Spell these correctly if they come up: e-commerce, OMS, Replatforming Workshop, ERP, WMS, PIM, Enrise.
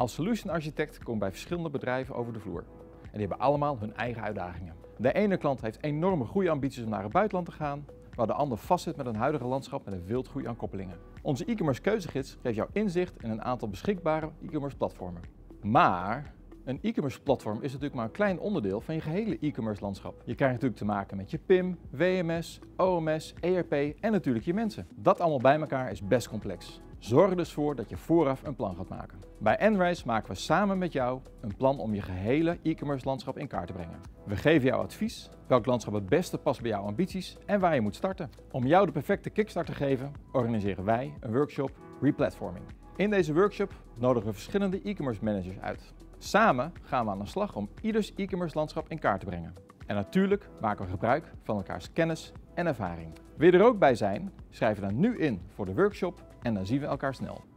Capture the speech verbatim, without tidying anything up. Als solution architect kom ik bij verschillende bedrijven over de vloer. En die hebben allemaal hun eigen uitdagingen. De ene klant heeft enorme groeiambities om naar het buitenland te gaan, waar de ander vastzit met een huidige landschap met een wildgroei aan koppelingen. Onze e-commerce keuzegids geeft jou inzicht in een aantal beschikbare e-commerce platformen. Maar een e-commerce platform is natuurlijk maar een klein onderdeel van je gehele e-commerce landschap. Je krijgt natuurlijk te maken met je P I M, W M S, O M S, E R P en natuurlijk je mensen. Dat allemaal bij elkaar is best complex. Zorg er dus voor dat je vooraf een plan gaat maken. Bij Enrise maken we samen met jou een plan om je gehele e-commerce landschap in kaart te brengen. We geven jou advies, welk landschap het beste past bij jouw ambities en waar je moet starten. Om jou de perfecte kickstart te geven, organiseren wij een workshop Replatforming. In deze workshop nodigen we verschillende e-commerce managers uit. Samen gaan we aan de slag om ieders e-commerce landschap in kaart te brengen. En natuurlijk maken we gebruik van elkaars kennis en ervaring. Wil je er ook bij zijn? Schrijf je dan nu in voor de workshop en dan zien we elkaar snel.